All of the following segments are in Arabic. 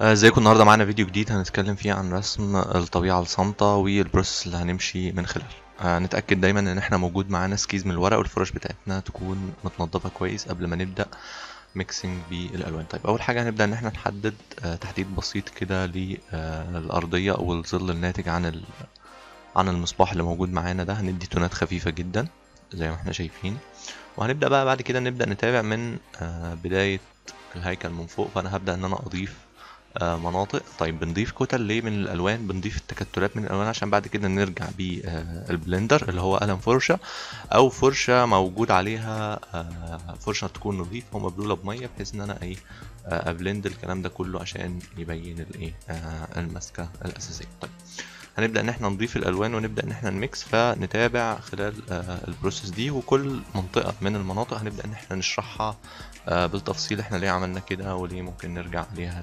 ازيكم. النهارده معانا فيديو جديد هنتكلم فيه عن رسم الطبيعه الصامته والبروسيس اللي هنمشي من خلاله. نتاكد دايما ان احنا موجود معانا سكيز من الورق والفرش بتاعتنا تكون متنضفه كويس قبل ما نبدا ميكسنج بالالوان. طيب اول حاجه هنبدا ان احنا نحدد تحديد بسيط كده للارضيه او الظل الناتج عن المصباح اللي موجود معانا ده. هندي تونات خفيفه جدا زي ما احنا شايفين، وهنبدا بقى بعد كده نبدا نتابع من بدايه الهيكل من فوق. فانا هبدا ان انا اضيف مناطق. طيب بنضيف كتل ليه من الالوان؟ بنضيف التكتلات من الالوان عشان بعد كده نرجع بالبلندر اللي هو قلم فرشه او فرشه موجود عليها فرشه تكون نظيفه ومبلوله بميه، بحيث ان انا ايه ابلند الكلام ده كله عشان يبين الايه المسكه الاساسيه. طيب هنبدا ان احنا نضيف الالوان ونبدا ان احنا نميكس، فنتابع خلال البروسيس دي، وكل منطقه من المناطق هنبدا ان احنا نشرحها بالتفصيل احنا ليه عملنا كده وليه ممكن نرجع عليها.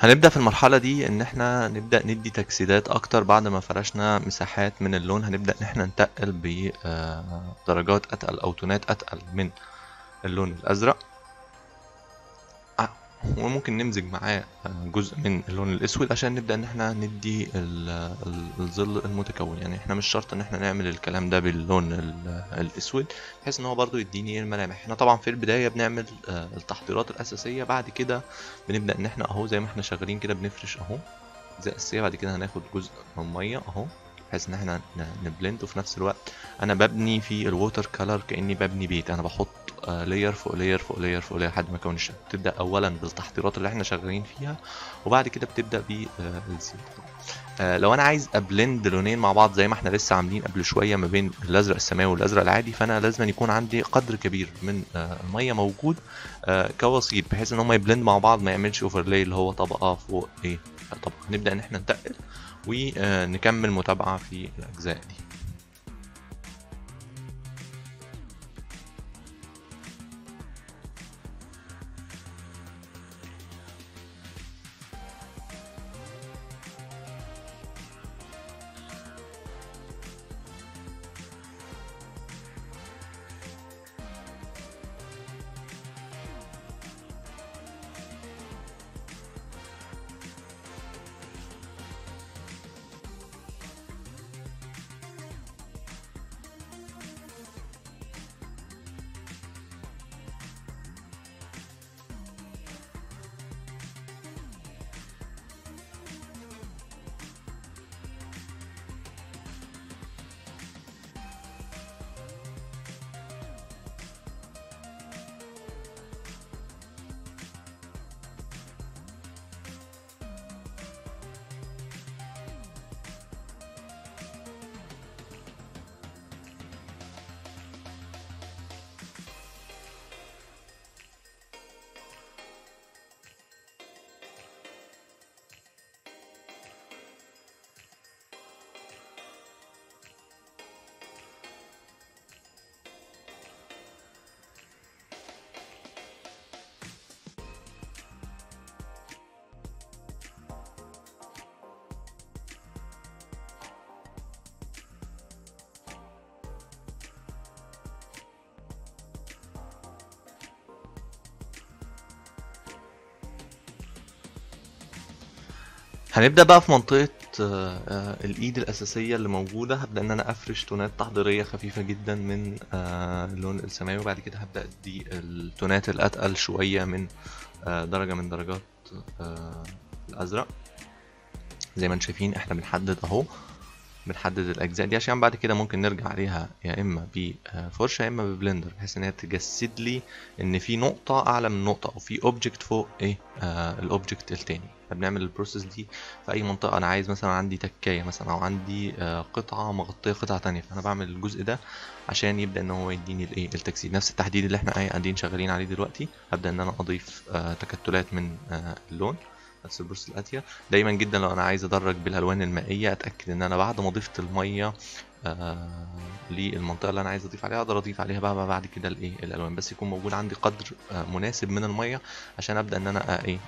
هنبدأ في المرحلة دي ان احنا نبدأ ندي تجسيدات اكتر. بعد ما فرشنا مساحات من اللون هنبدأ ان احنا نتقل بدرجات اتقل او تونات اتقل من اللون الازرق، وممكن نمزج معاه جزء من اللون الاسود عشان نبدأ ان احنا ندي الظل المتكون. يعني احنا مش شرط ان احنا نعمل الكلام ده باللون الاسود بحيث ان هو برضو يديني الملامح. احنا طبعا في البداية بنعمل التحضيرات الاساسية، بعد كده بنبدأ ان احنا اهو زي ما احنا شغالين كده بنفرش اهو زي اساسية. بعد كده هناخد جزء من مية اهو بحيث ان احنا نبلند، وفي نفس الوقت انا ببني في الووتر كلر كاني ببني بيت. انا بحط لاير فوق لاير فوق لاير فوق لاير لحد ما اكون الشقه. بتبدا اولا بالتحضيرات اللي احنا شغالين فيها، وبعد كده بتبدا بالزيت. لو انا عايز ابلند لونين مع بعض زي ما احنا لسه عاملين قبل شويه ما بين الازرق السماوي والازرق العادي، فانا لازم يكون عندي قدر كبير من الميه موجود كوسيط بحيث ان هم يبلند مع بعض، ما يعملش اوفرلاي اللي هو طبقه فوق ايه طبقه. نبدا ان احنا نتقل ونكمل متابعة في الأجزاء دي. هنبدأ بقى في منطقة الايد الاساسية اللي موجودة. هبدأ ان انا افرش تونات تحضيرية خفيفة جدا من اللون السماوي، وبعد كده هبدأ ادي التونات الاتقل شوية من درجة من درجات الازرق. زي ما انتم شايفين احنا بنحدد اهو، بنحدد الاجزاء دي عشان بعد كده ممكن نرجع عليها يا اما بفرشة يا اما ببلندر، بحيث ان هي تجسد لي ان في نقطة اعلى من نقطة او في اوبجكت فوق ايه الاوبجكت التاني. بنعمل البروسيس دي في اي منطقه انا عايز، مثلا عندي تكايه مثلا او عندي قطعه مغطيه قطعه تانية، فانا بعمل الجزء ده عشان يبدا ان هو يديني الايه التجسيد. نفس التحديد اللي احنا قاعدين شغالين عليه دلوقتي هبدا ان انا اضيف تكتلات من اللون. نفس البروسيس الاتيه دايما جدا. لو انا عايز ادرج بالالوان المائيه اتاكد ان انا بعد ما ضفت الميه للمنطقه اللي انا عايز اضيف عليها اقدر اضيف عليها بقى بعد كده الايه الالوان، بس يكون موجود عندي قدر مناسب من الميه عشان ابدا ان انا ايه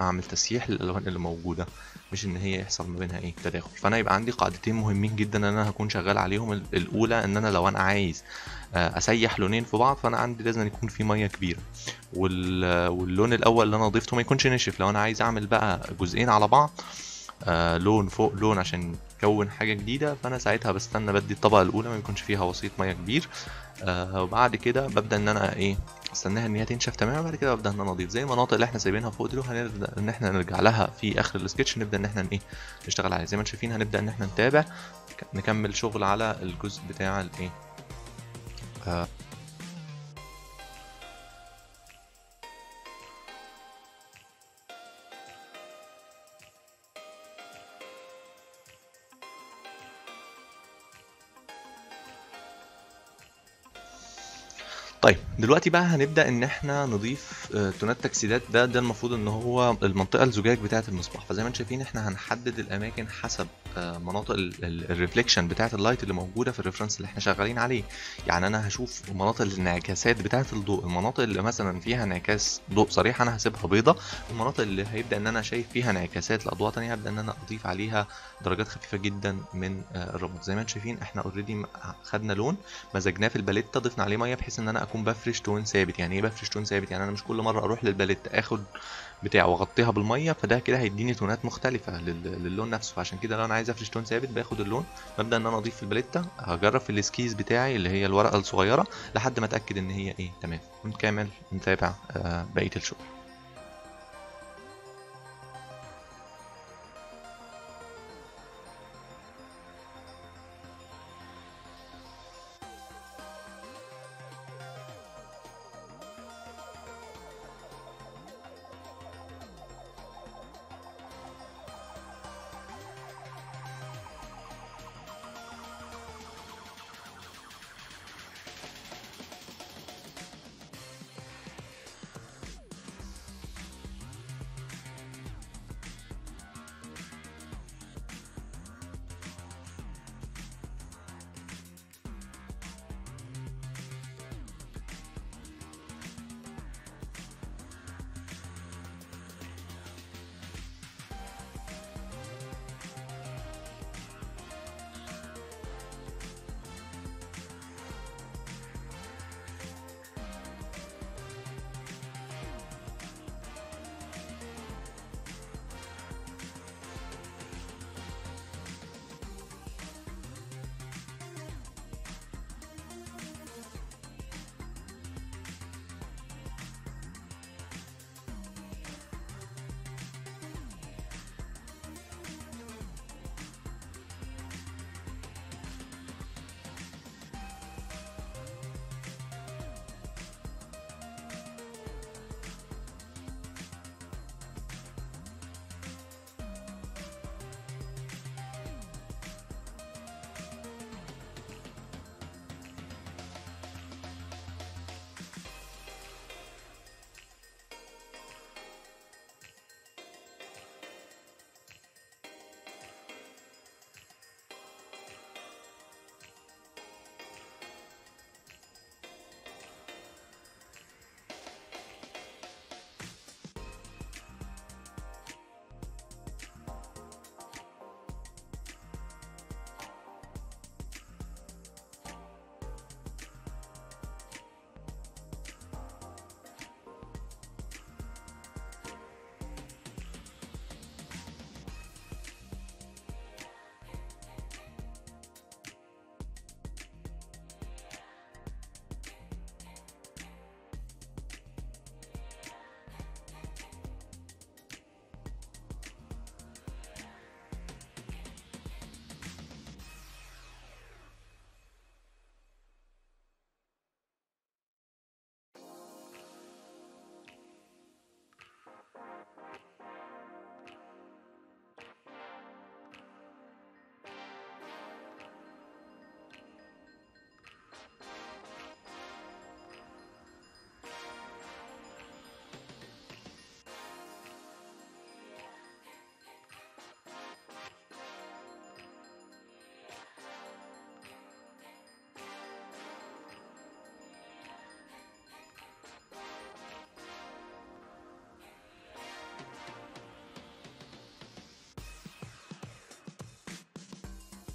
اعمل تسييح للالوان اللي موجوده، مش ان هي يحصل ما بينها ايه تداخل. فانا يبقى عندي قاعدتين مهمين جدا ان انا هكون شغال عليهم. الاولى ان انا لو انا عايز اسيح لونين في بعض فانا عندي لازم يكون في ميه كبيره، واللون الاول اللي انا ضيفته ما يكونش ناشف. لو انا عايز اعمل بقى جزئين على بعض لون فوق لون عشان كون حاجه جديده، فانا ساعتها بستنى بدي الطبقه الاولى ما يكونش فيها وسيط ميه كبير، وبعد كده ببدا ان انا ايه استناها ان هي تنشف تماما، وبعد كده ببدا ان انا اضيف. زي المناطق اللي احنا سايبينها فوق دي هنبدا ان احنا نرجع لها في اخر السكتش، نبدا ان احنا ايه نشتغل عليها. زي ما انتم شايفين هنبدا ان احنا نتابع نكمل شغل على الجزء بتاع الايه طيب دلوقتي بقى هنبدا ان احنا نضيف تونات تجسيدات. ده المفروض ان هو المنطقه الزجاج بتاعه المصباح. فزي ما انتم شايفين احنا هنحدد الاماكن حسب مناطق الريفليكشن بتاعه اللايت اللي موجوده في الريفرنس اللي احنا شغالين عليه. يعني انا هشوف مناطق الانعكاسات بتاعه الضوء، المناطق اللي مثلا فيها انعكاس ضوء صريح انا هسيبها بيضه، المناطق اللي هيبدا ان انا شايف فيها انعكاسات لاضواء ثانيه هبدا ان انا اضيف عليها درجات خفيفه جدا من الرماد. زي ما انتم شايفين احنا اوريدي خدنا لون مزجناه في الباليت، ضفنا عليه ميه بحيث ان انا اكون بفرش تون ثابت. يعني ايه بفرش تون ثابت؟ يعني انا مش كل مره اروح للباليت اخد بتاع واغطيها بالميه، فده كده هيديني تونات مختلفه للون نفسه. فعشان كده لو انا عايز افرش تون ثابت باخد اللون ببدا ان انا اضيف في الباليتة، هجرب في السكيز بتاعي اللي هي الورقه الصغيره لحد ما اتاكد ان هي ايه تمام. ونكمل نتابع بقيه الشغل.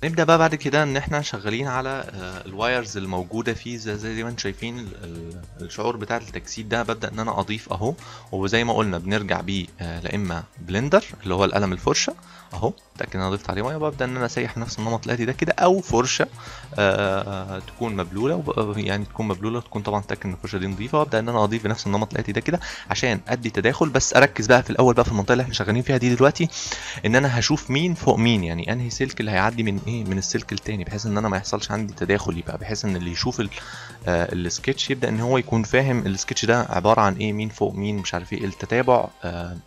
نبدأ بقى بعد كده ان احنا شغالين على الوايرز الموجودة فيه. زي ما انتم شايفين الشعور بتاع التجسيد ده ببدأ ان انا اضيف اهو، وزي ما قلنا بنرجع بيه لاما بلندر اللي هو القلم الفرشة اهو، اتأكد ان انا ضفت عليه ميه وببدأ ان انا اسيح نفس النمط الاتي ده كده، او فرشة تكون مبلولة، يعني تكون مبلولة تكون طبعا اتأكد ان الفرشة دي نظيفة، وابدأ ان انا اضيف بنفس النمط الاتي ده كده عشان ادي تداخل. بس اركز بقى في الاول بقى في المنطقة اللي احنا شغالين فيها دي دلوقتي ان انا هشوف مين فوق مين، يعني انهي سلك اللي هيعدي من من السلك التاني، بحيث ان انا ما يحصلش عندي تداخل، يبقى بحيث ان اللي يشوف السكتش يبدا ان هو يكون فاهم السكتش ده عباره عن ايه، مين فوق مين، مش عارف ايه، التتابع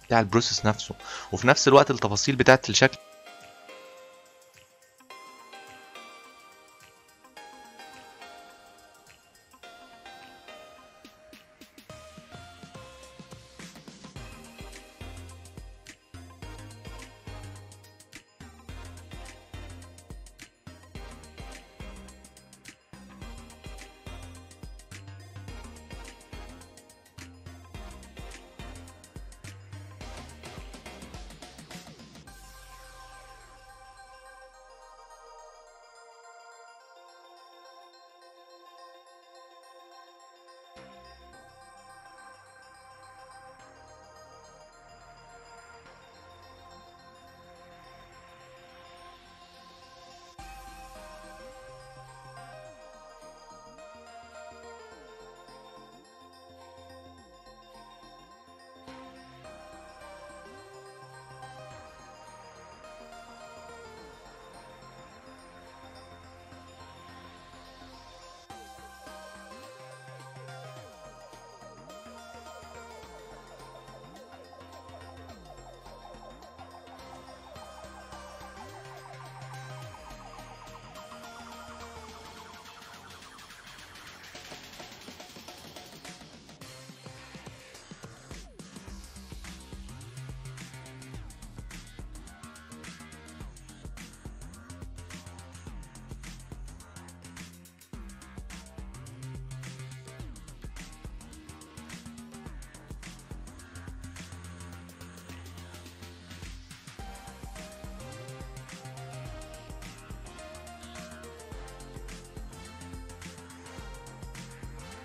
بتاع البروسيس نفسه، وفي نفس الوقت التفاصيل بتاعه الشكل.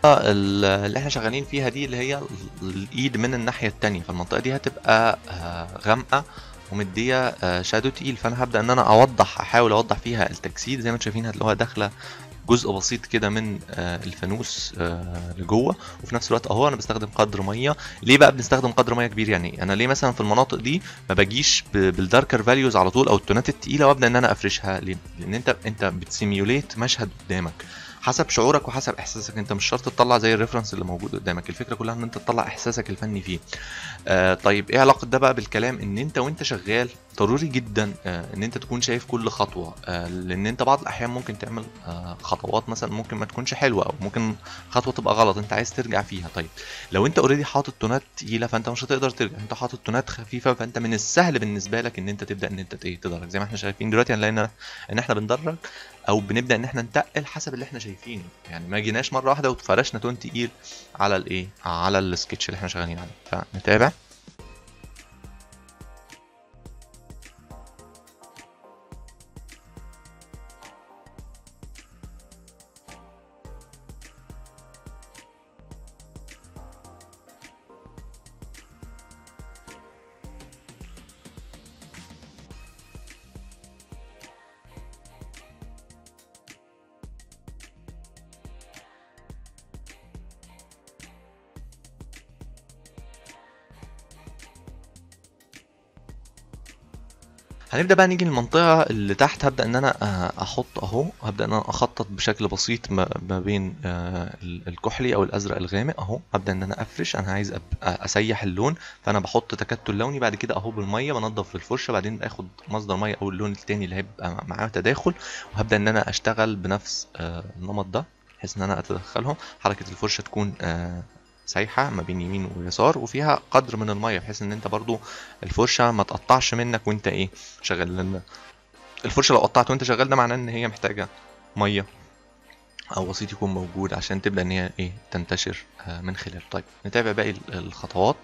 اللي احنا شغالين فيها دي اللي هي الايد من الناحيه الثانيه، فالمنطقه دي هتبقى غامقه ومديه شادو تقيل، فانا هبدا ان انا اوضح، احاول اوضح فيها التجسيد. زي ما انتم شايفين هتلاقوها داخله جزء بسيط كده من الفانوس لجوه، وفي نفس الوقت اهو انا بستخدم قدر ميه. ليه بقى بنستخدم قدر ميه كبير؟ يعني انا ليه مثلا في المناطق دي ما بجيش بالداركر فاليوز على طول او التونات التقيله وابدا ان انا افرشها؟ ليه؟ لان انت بتسيميوليت مشهد قدامك حسب شعورك وحسب احساسك، انت مش شرط تطلع زي الريفرنس اللي موجود قدامك، الفكره كلها ان انت تطلع احساسك الفني فيه. طيب ايه علاقه ده بقى بالكلام؟ ان انت وانت شغال ضروري جدا ان انت تكون شايف كل خطوه، لان انت بعض الاحيان ممكن تعمل خطوات مثلا ممكن ما تكونش حلوه، او ممكن خطوه تبقى غلط انت عايز ترجع فيها. طيب لو انت اوريدي حاطط تونات تقيله فانت مش هتقدر ترجع، انت حاطط تونات خفيفه فانت من السهل بالنسبه لك ان انت تبدا ان انت تدرج. زي ما احنا شايفين دلوقتي هنلاقي ان احنا بندرج او بنبدا ان احنا نتقل حسب اللي احنا شايفينه، يعني ما جيناش مره واحده وفرشنا تون تقيل على الايه، على السكتش اللي احنا شغالين عليه. فنتابع. هنبدا بقى نيجي للمنطقه اللي تحت، هبدا ان انا احط اهو، هبدا ان انا اخطط بشكل بسيط ما بين الكحلي او الازرق الغامق اهو، هبدا ان انا افرش، انا عايز اسيح اللون فانا بحط تكتل لوني، بعد كده اهو بالميه بنضف الفرشه، بعدين باخد مصدر ميه او اللون التاني اللي هيبقى معاه تداخل، وهبدا ان انا اشتغل بنفس النمط ده بحيث ان انا اتدخلهم. حركه الفرشه تكون سايحه ما بين يمين ويسار وفيها قدر من الميه، بحيث ان انت برضو الفرشه ما تقطعش منك وانت ايه شغال، لان الفرشه لو قطعت وانت شغال ده معناه ان هي محتاجه ميه او وسيط يكون موجود عشان تبدا ان هي ايه تنتشر من خلاله. طيب نتابع باقي الخطوات.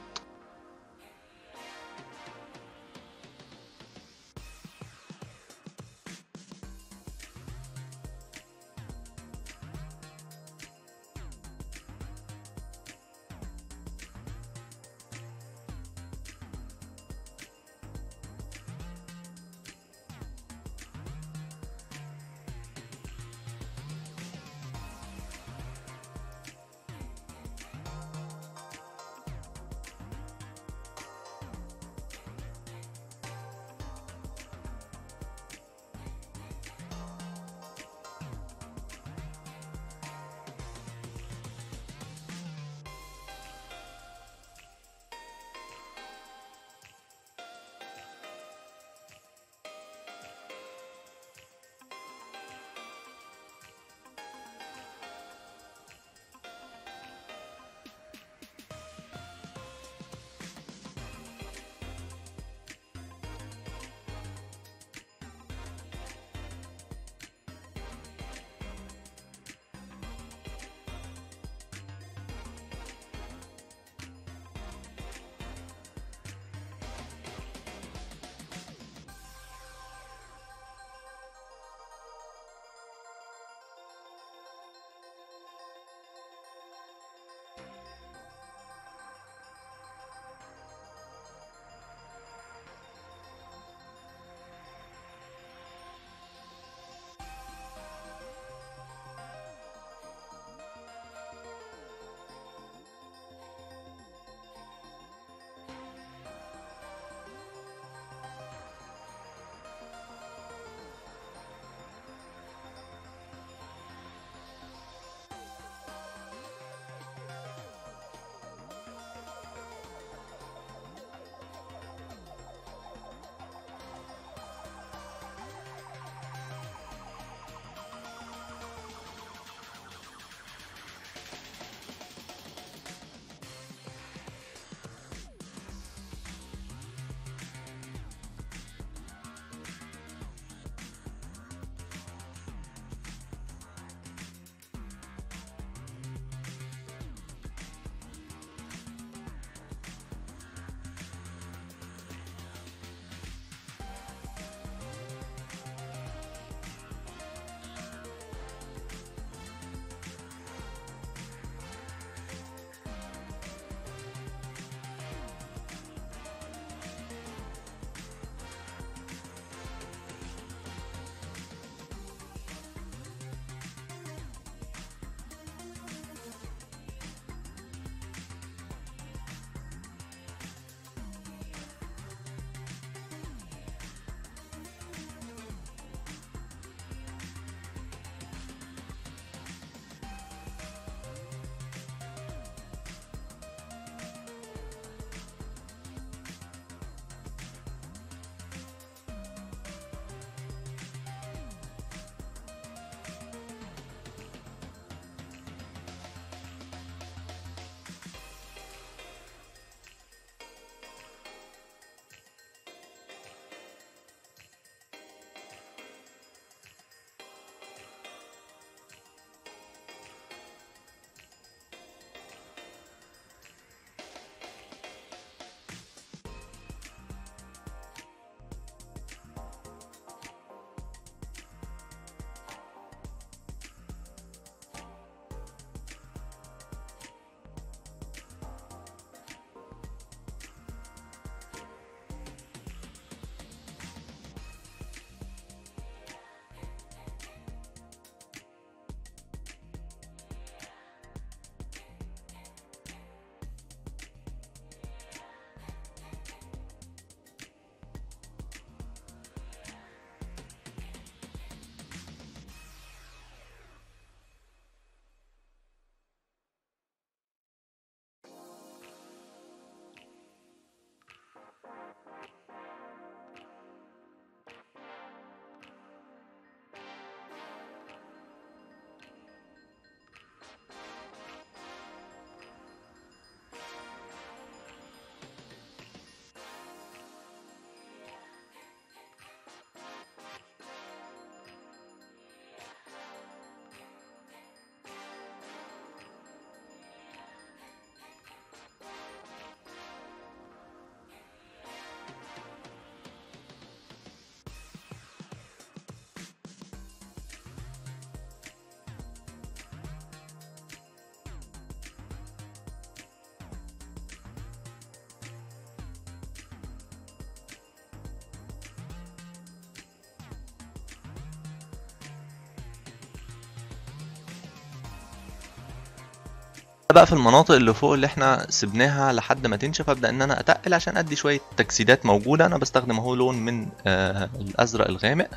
بقى في المناطق اللي فوق اللي احنا سبناها لحد ما تنشف، ابدا ان انا اتقل عشان ادي شويه تجسيدات موجوده. انا بستخدم اهو لون من الازرق الغامق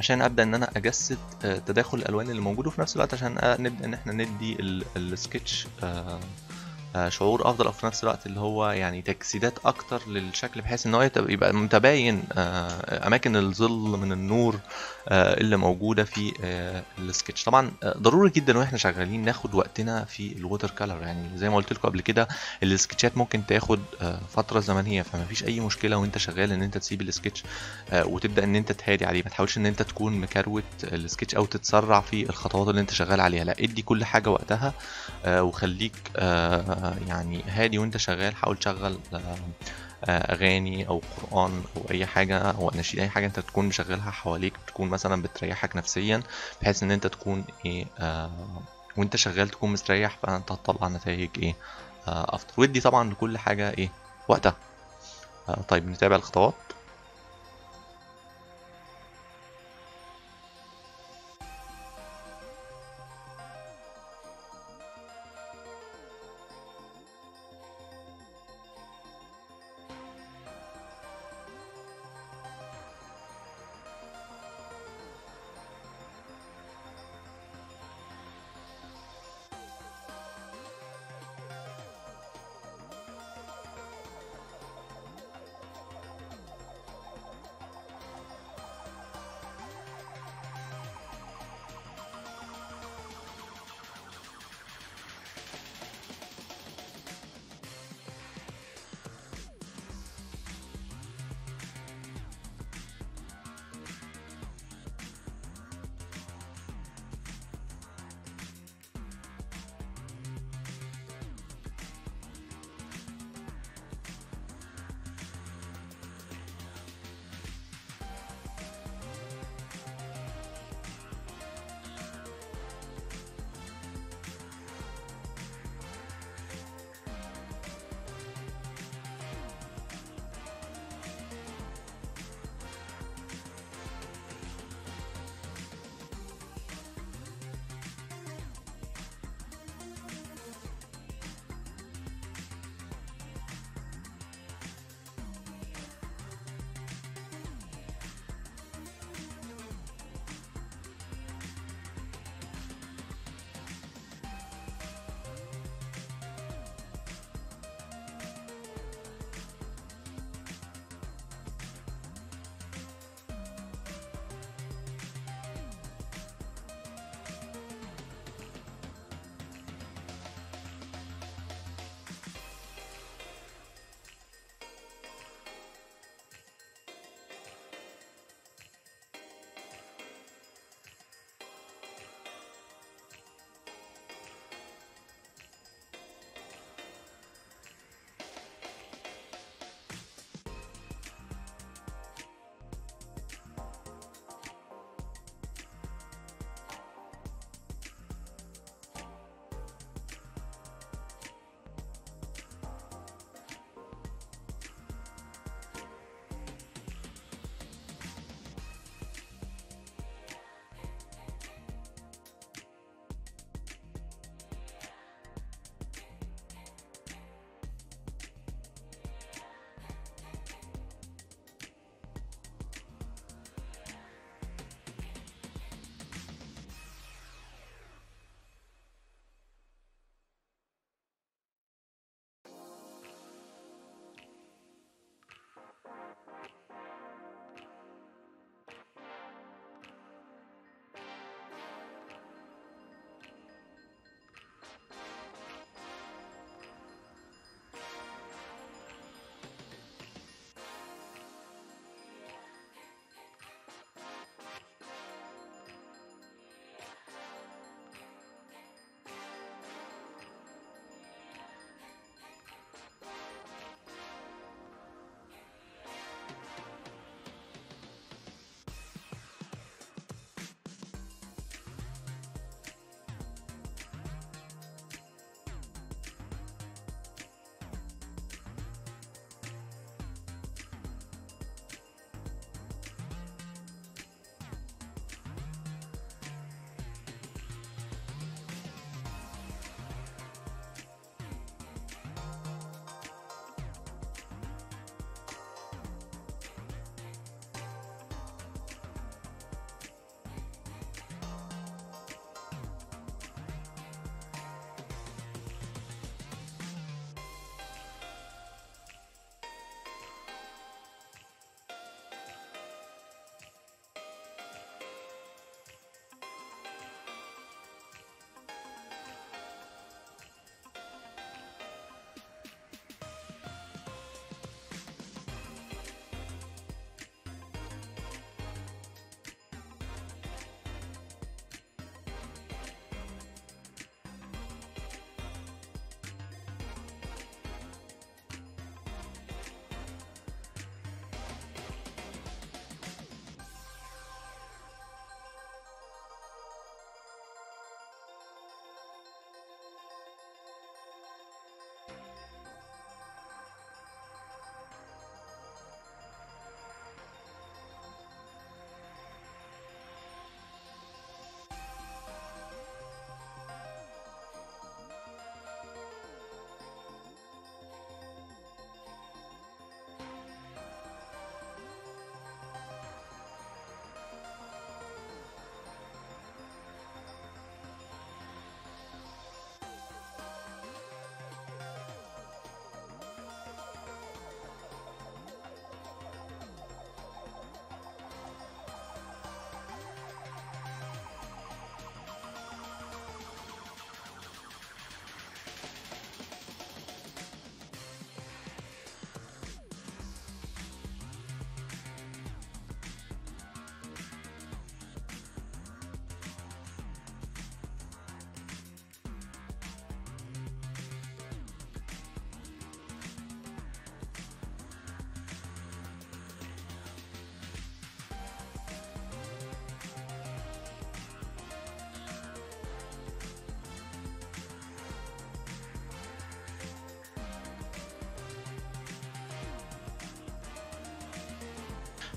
عشان ابدا ان انا اجسد تداخل الالوان اللي موجوده، وفي نفس الوقت عشان نبدا ان احنا ندي السكتش شعور افضل، او في نفس الوقت اللي هو يعني تجسيدات اكتر للشكل، بحيث ان هو يبقى متباين اماكن الظل من النور اللي موجوده في السكتش. طبعا ضروري جدا واحنا شغالين ناخد وقتنا في الووتر كلر، يعني زي ما قلت لكم قبل كده السكتشات ممكن تاخد فتره زمنيه، فما فيش اي مشكله وانت شغال ان انت تسيب السكتش وتبدا ان انت تهادي عليه. ما تحاولش ان انت تكون مكروت السكتش او تتسرع في الخطوات اللي انت شغال عليها، لا ادي كل حاجه وقتها وخليك يعني هادي وانت شغال. حاول تشغل اغاني او قران او اي حاجه او اناشيد، اي حاجه انت تكون مشغلها حواليك تكون مثلا بتريحك نفسيا، بحيث ان انت تكون ايه وانت شغال تكون مستريح، فانت هتطلع نتائج ايه افضل. ودي طبعا لكل حاجه ايه وقتها. طيب نتابع الخطوات.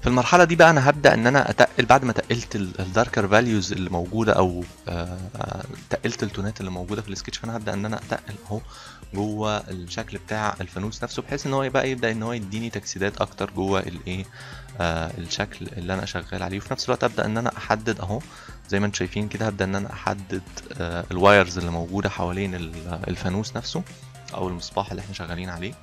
المرحله دي بقى انا هبدا ان انا اتقل. بعد ما تقلت الداركر فاليوز اللي موجوده او تقلت التونات اللي موجوده في السكتش، فانا هبدا ان انا اتقل اهو جوه الشكل بتاع الفانوس نفسه، بحيث ان هو يبقى يبدا ان هو يديني تجسيدات اكتر جوه الايه الشكل اللي انا شغال عليه. وفي نفس الوقت ابدا ان انا احدد اهو زي ما انتم شايفين كده، هبدا ان انا احدد الوايرز اللي موجوده حوالين الفانوس نفسه او المصباح اللي احنا شغالين عليه.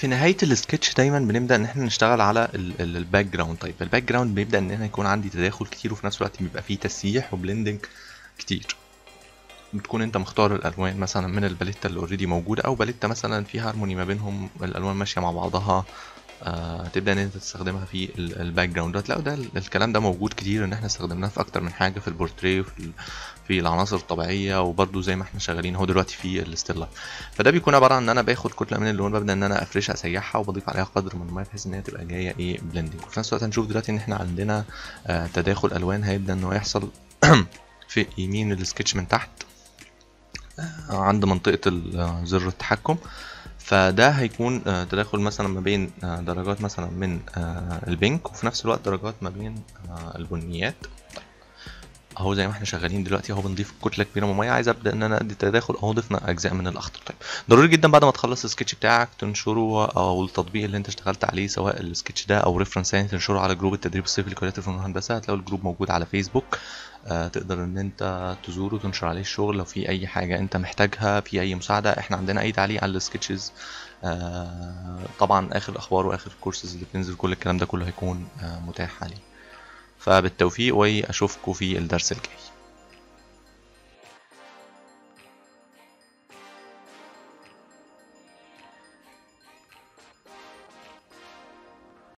في نهايه السكتش دايما بنبدا ان احنا نشتغل على الباك جراوند. طيب الباك جراوند بيبدا ان انا يكون عندي تداخل كتير، وفي نفس الوقت بيبقى فيه تسييح وبلندنج كتير. بتكون انت مختار الالوان مثلا من الباليتا اللي اوريدي موجوده، او باليتا مثلا في هارموني ما بينهم، الالوان ماشيه مع بعضها، تبدا ان انت تستخدمها في الباك جراوند. هتلاقوا ده الكلام ده موجود كتير، ان احنا استخدمناه في اكتر من حاجه، في البورتريه في العناصر الطبيعيه، وبرده زي ما احنا شغالين اهو دلوقتي في الستيل لايف. فده بيكون عباره عن ان انا باخد كتله من اللون، ببدا ان انا افرشها اسيحها وبضيف عليها قدر من الميه بحيث ان هي تبقى جايه ايه بلندنج. وفي نفس الوقت هنشوف دلوقتي ان احنا عندنا تداخل الوان هيبدا انه يحصل في يمين السكتش من تحت عند منطقه زر التحكم. فده هيكون تداخل مثلا ما بين درجات مثلا من البينك، وفي نفس الوقت درجات ما بين البنيات. اهو زي ما احنا شغالين دلوقتي اهو بنضيف كتله كبيره من الميه، عايز ابدا ان انا ادي تداخل اهو، ضفنا اجزاء من الاخضر. طيب ضروري جدا بعد ما تخلص السكتش بتاعك تنشره، او التطبيق اللي انت اشتغلت عليه سواء السكتش ده او ريفرنس ثاني تنشره على جروب التدريب الصيفي لكليه الفنون والهندسه. هتلاقوا الجروب موجود على فيسبوك، تقدر ان انت تزوره وتنشر عليه الشغل. لو في اي حاجه انت محتاجها، في اي مساعده، احنا عندنا اي تعليق على السكتشز، طبعا اخر الاخبار واخر الكورسز اللي بتنزل كل الكلام ده كله هيكون متاح عليه. فبالتوفيق، واشوفكم في الدرس الجاي.